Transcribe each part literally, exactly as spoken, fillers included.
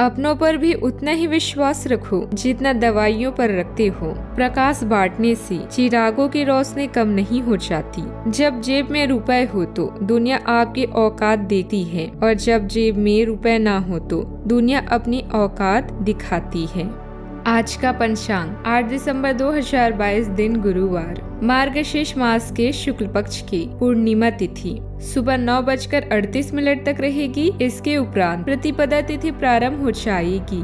अपनों पर भी उतना ही विश्वास रखो जितना दवाइयों पर रखते हो। प्रकाश बांटने से चिरागों की रोशनी कम नहीं हो जाती। जब जेब में रुपए हो तो दुनिया आपकी औकात देती है और जब जेब में रुपए ना हो तो दुनिया अपनी औकात दिखाती है। आज का पंचांग आठ दिसंबर दो हजार बाईस, दिन गुरुवार, मार्गशीर्ष मास के शुक्ल पक्ष की पूर्णिमा तिथि सुबह नौ बजकर अड़तीस मिनट तक रहेगी। इसके उपरांत प्रतिपदा तिथि प्रारंभ हो जाएगी।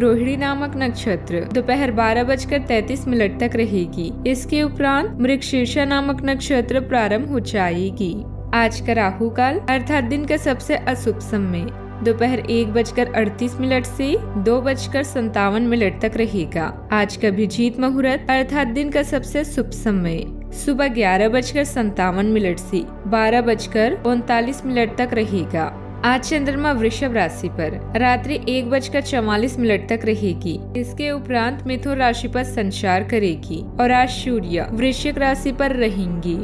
रोहिणी नामक नक्षत्र दोपहर बारह बजकर तैतीस मिनट तक रहेगी। इसके उपरांत मृगशीर्षा नामक नक्षत्र प्रारंभ हो जाएगी। आज का राहु काल अर्थात दिन का सबसे अशुभ समय दोपहर एक बजकर अड़तीस मिनट से दो बजकर सत्तावन मिनट तक रहेगा। आज का अभिजीत मुहूर्त अर्थात दिन का सबसे शुभ समय सुबह ग्यारह बजकर सत्तावन मिनट से बारह बजकर उनतालीस मिनट तक रहेगा। आज चंद्रमा वृषभ राशि पर रात्रि एक बजकर चौवालीस मिनट तक रहेगी। इसके उपरांत मिथुन राशि पर संचार करेगी और आज सूर्य वृश्चिक राशि पर रहेंगी।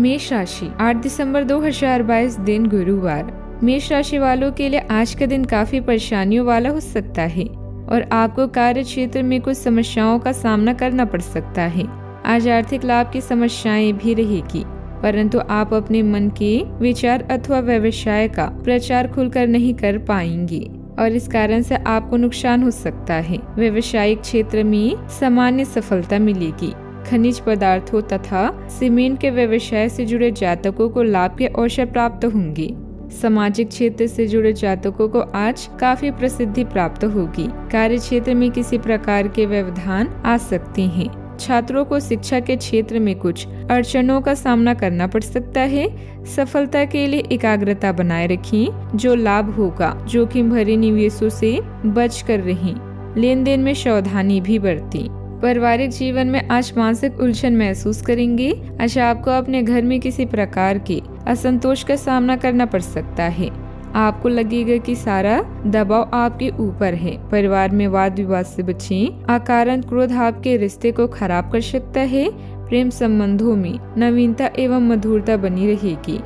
मेष राशि आठ दिसंबर दो हजार बाईस, दिन गुरुवार। मेष राशि वालों के लिए आज का दिन काफी परेशानियों वाला हो सकता है और आपको कार्य क्षेत्र में कुछ समस्याओं का सामना करना पड़ सकता है। आज आर्थिक लाभ की समस्याएं भी रहेगी, परंतु आप अपने मन के विचार अथवा व्यवसाय का प्रचार खुलकर नहीं कर पाएंगे और इस कारण से आपको नुकसान हो सकता है। व्यवसायिक क्षेत्र में सामान्य सफलता मिलेगी। खनिज पदार्थों तथा सीमेंट के व्यवसाय से जुड़े जातकों को लाभ के अवसर प्राप्त होंगे। सामाजिक क्षेत्र से जुड़े जातकों को आज काफी प्रसिद्धि प्राप्त होगी। कार्य क्षेत्र में किसी प्रकार के व्यवधान आ सकते हैं। छात्रों को शिक्षा के क्षेत्र में कुछ अड़चनों का सामना करना पड़ सकता है। सफलता के लिए एकाग्रता बनाए रखें, जो लाभ होगा जोखिम भरे निवेशों से बच कर रहें। लेन देन में सावधानी भी बरतें। पारिवारिक जीवन में आज मानसिक उलझन महसूस करेंगे। आज आपको अपने घर में किसी प्रकार के असंतोष का सामना करना पड़ सकता है। आपको लगेगा कि सारा दबाव आपके ऊपर है। परिवार में वाद विवाद से बचें। अकारण क्रोध आपके रिश्ते को खराब कर सकता है। प्रेम संबंधों में नवीनता एवं मधुरता बनी रहेगी।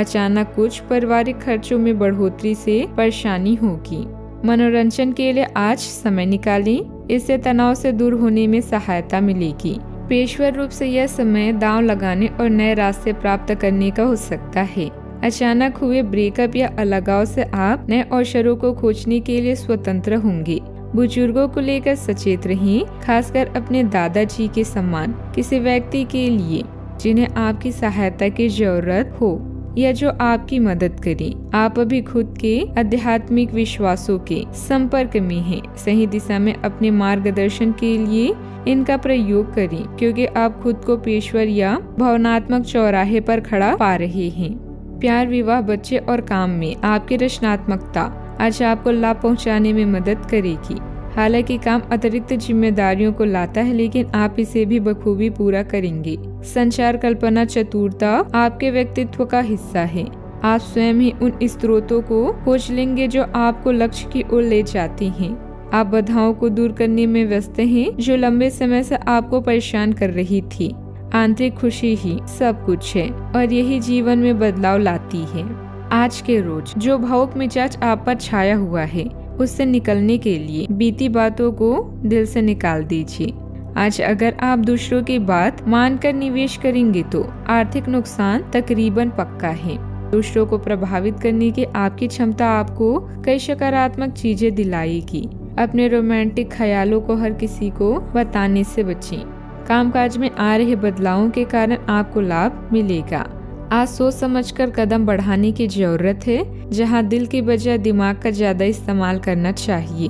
अचानक कुछ पारिवारिक खर्चों में बढ़ोतरी से परेशानी होगी। मनोरंजन के लिए आज समय निकालें, इससे तनाव से दूर होने में सहायता मिलेगी। पेशेवर रूप से यह समय दांव लगाने और नए रास्ते प्राप्त करने का हो सकता है। अचानक हुए ब्रेकअप या अलगाव से आप नए अवसरों को खोजने के लिए स्वतंत्र होंगे। बुजुर्गों को लेकर सचेत रहें, खासकर अपने दादाजी के सम्मान किसी व्यक्ति के लिए जिन्हें आपकी सहायता की जरूरत हो या जो आपकी मदद करे। आप अभी खुद के आध्यात्मिक विश्वासों के संपर्क में हैं। सही दिशा में अपने मार्गदर्शन के लिए इनका प्रयोग करें, क्योंकि आप खुद को पेशेवर या भावनात्मक चौराहे पर खड़ा पा रहे हैं। प्यार, विवाह, बच्चे और काम में आपकी रचनात्मकता आज आपको लाभ पहुंचाने में मदद करेगी। हालांकि काम अतिरिक्त जिम्मेदारियों को लाता है, लेकिन आप इसे भी बखूबी पूरा करेंगे। संचार, कल्पना, चतुरता आपके व्यक्तित्व का हिस्सा है। आप स्वयं ही उन स्रोतों को खोज लेंगे जो आपको लक्ष्य की ओर ले जाती हैं। आप बाधाओं को दूर करने में व्यस्त हैं, जो लंबे समय से आपको परेशान कर रही थी। आंतरिक खुशी ही सब कुछ है और यही जीवन में बदलाव लाती है। आज के रोज जो भावुक मिजाज आप पर छाया हुआ है, उससे निकलने के लिए बीती बातों को दिल से निकाल दीजिए। आज अगर आप दूसरों की बात मानकर निवेश करेंगे तो आर्थिक नुकसान तकरीबन पक्का है। दूसरों को प्रभावित करने की आपकी क्षमता आपको कई सकारात्मक चीजें दिलाएगी। अपने रोमांटिक ख्यालों को हर किसी को बताने से बचें। कामकाज में आ रहे बदलावों के कारण आपको लाभ मिलेगा। आज सोच समझकर कदम बढ़ाने की जरूरत है, जहां दिल की बजाय दिमाग का ज्यादा इस्तेमाल करना चाहिए।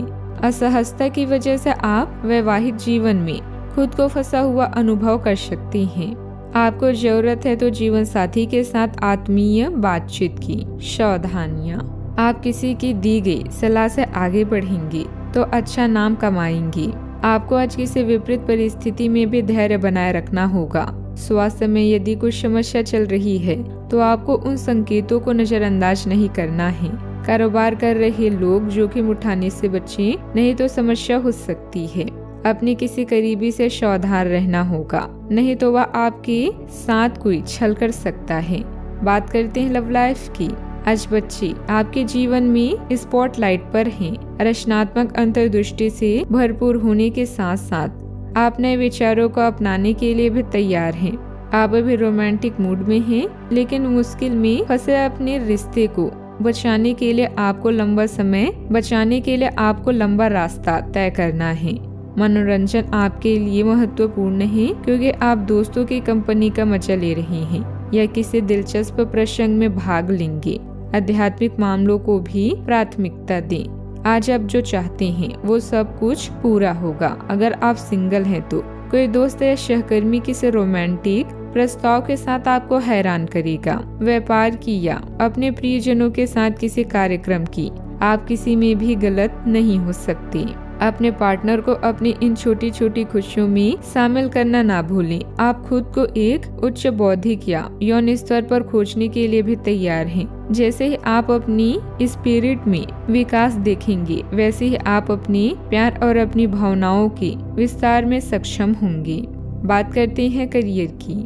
असहजता की वजह से आप वैवाहिक जीवन में खुद को फंसा हुआ अनुभव कर सकती हैं। आपको जरूरत है तो जीवन साथी के साथ आत्मीय बातचीत की। सावधानियाँ, आप किसी की दी गई सलाह से आगे बढ़ेंगे तो अच्छा नाम कमाएंगे। आपको आज किसी विपरीत परिस्थिति में भी धैर्य बनाए रखना होगा। स्वास्थ्य में यदि कुछ समस्या चल रही है तो आपको उन संकेतों को नजरअंदाज नहीं करना है। कारोबार कर रहे लोग जोखिम उठाने से बचें, नहीं तो समस्या हो सकती है। अपने किसी करीबी से सावधान रहना होगा, नहीं तो वह आपके साथ कोई छल कर सकता है। बात करते हैं लव लाइफ की। आज बच्चे आपके जीवन में स्पॉटलाइट पर हैं। रचनात्मक अंतर्दृष्टि से भरपूर होने के साथ साथ आप नए विचारों को अपनाने के लिए भी तैयार हैं। आप अभी रोमांटिक मूड में हैं, लेकिन मुश्किल में फंसे अपने रिश्ते को बचाने के लिए आपको लंबा समय बचाने के लिए आपको लंबा रास्ता तय करना है। मनोरंजन आपके लिए महत्वपूर्ण है क्योंकि आप दोस्तों की कंपनी का मजा ले रहे हैं या किसी दिलचस्प प्रसंग में भाग लेंगे। आध्यात्मिक मामलों को भी प्राथमिकता दें। आज आप जो चाहते हैं वो सब कुछ पूरा होगा। अगर आप सिंगल हैं तो कोई दोस्त या सहकर्मी किसी रोमांटिक प्रस्ताव के साथ आपको हैरान करेगा। व्यापार की या अपने प्रियजनों के साथ किसी कार्यक्रम की आप किसी में भी गलत नहीं हो सकते। अपने पार्टनर को अपनी इन छोटी छोटी खुशियों में शामिल करना ना भूलें। आप खुद को एक उच्च बौद्धिक या यौन स्तर पर खोजने के लिए भी तैयार हैं। जैसे ही आप अपनी स्पिरिट में विकास देखेंगे, वैसे ही आप अपने प्यार और अपनी भावनाओं के विस्तार में सक्षम होंगे। बात करते हैं करियर की।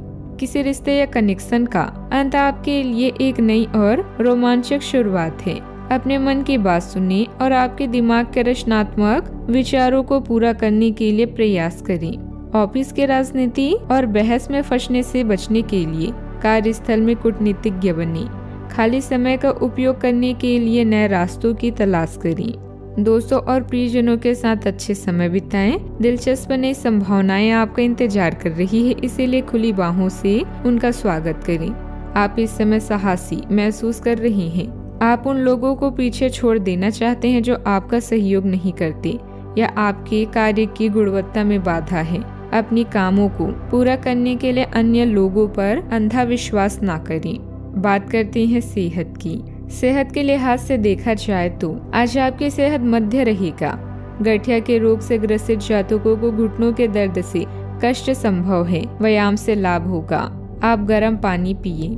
किसी रिश्ते या कनेक्शन का अंत आपके लिए एक नई और रोमांचक शुरुआत है। अपने मन की बात सुनें और आपके दिमाग के रचनात्मक विचारों को पूरा करने के लिए प्रयास करें। ऑफिस के राजनीति और बहस में फंसने से बचने के लिए कार्यस्थल में कूटनीतिज्ञ बनें। खाली समय का उपयोग करने के लिए नए रास्तों की तलाश करें। दोस्तों और प्रियजनों के साथ अच्छे समय बिताएं। दिलचस्प नई संभावनाएं आपका इंतजार कर रही है, इसीलिए खुली बाहों से उनका स्वागत करें। आप इस समय साहसी महसूस कर रहे हैं। आप उन लोगों को पीछे छोड़ देना चाहते हैं जो आपका सहयोग नहीं करते या आपके कार्य की गुणवत्ता में बाधा है। अपनी कामों को पूरा करने के लिए अन्य लोगों पर अंधा विश्वास ना करें। बात करते हैं सेहत की। सेहत के लिहाज से देखा जाए तो आज आपकी सेहत मध्य रहेगा। गठिया के रोग से ग्रसित जातकों को घुटनों के दर्द से कष्ट संभव है। व्यायाम से लाभ होगा। आप गर्म पानी पिए।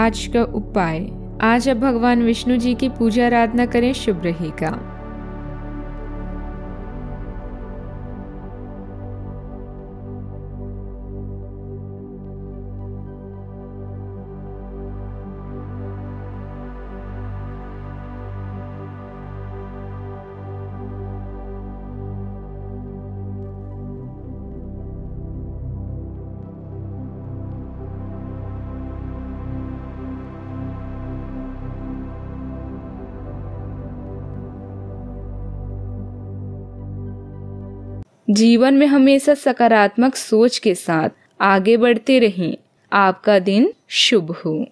आज का उपाय, आज आप भगवान विष्णु जी की पूजा आराधना करें, शुभ रहेगा। जीवन में हमेशा सकारात्मक सोच के साथ आगे बढ़ते रहें। आपका दिन शुभ हो।